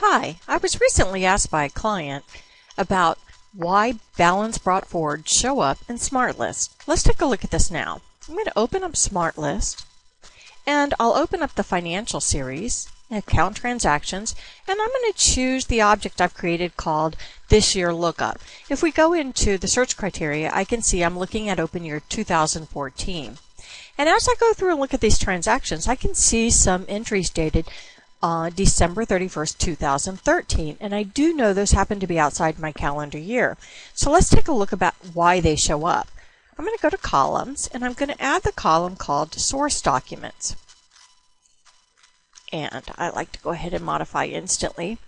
Hi, I was recently asked by a client about why balance brought forward show up in SmartList. Let's take a look at this now. I'm going to open up SmartList, and I'll open up the Financial Series, Account Transactions, and I'm going to choose the object I've created called This Year Lookup. If we go into the search criteria, I can see I'm looking at Open Year 2014. And as I go through and look at these transactions, I can see some entries dated December 31st, 2013, and I do know those happen to be outside my calendar year. So let's take a look about why they show up. I'm going to go to columns, and I'm going to add the column called Source Documents. And I like to go ahead and modify instantly.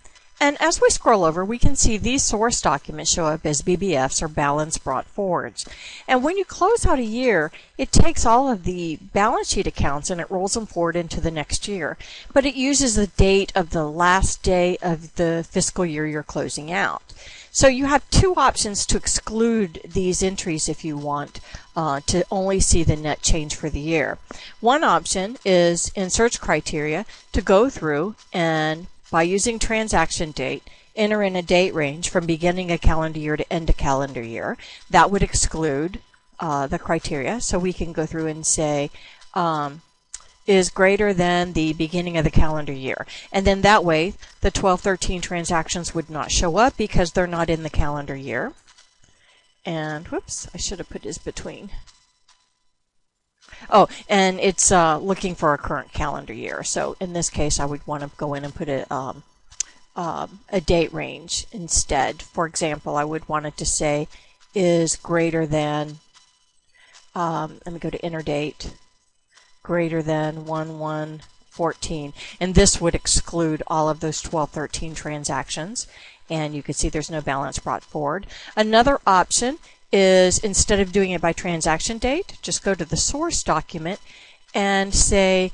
And as we scroll over, we can see these source documents show up as BBFs or balance brought forwards. And when you close out a year, it takes all of the balance sheet accounts and it rolls them forward into the next year. But it uses the date of the last day of the fiscal year you're closing out. So you have two options to exclude these entries if you want to only see the net change for the year. One option is in search criteria to go through and by using transaction date, enter in a date range from beginning a calendar year to end a calendar year. That would exclude the criteria. So we can go through and say is greater than the beginning of the calendar year. And then that way, the 12-13 transactions would not show up because they're not in the calendar year. And, whoops, I should have put is between. Oh, and it's looking for a current calendar year. So in this case, I would want to go in and put a date range instead. For example, I would want it to say is greater than, let me go to enter date, greater than 1/1/14, and this would exclude all of those 12-13 transactions, and you can see there's no balance brought forward. Another option is instead of doing it by transaction date, just go to the source document and say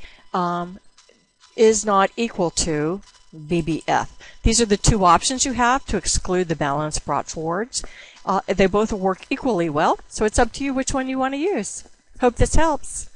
is not equal to BBF. These are the two options you have to exclude the balance brought forwards. They both work equally well, so it's up to you which one you want to use. Hope this helps.